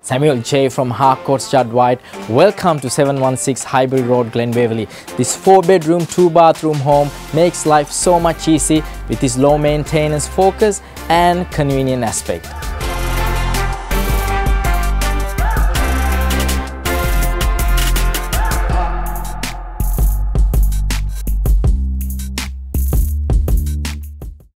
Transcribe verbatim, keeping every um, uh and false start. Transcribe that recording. Samuel Jay from Harcourts Judd White. Welcome to seven one six Highbury Road, Glen Waverley. This four bedroom, two bathroom home makes life so much easy with its low maintenance focus and convenient aspect.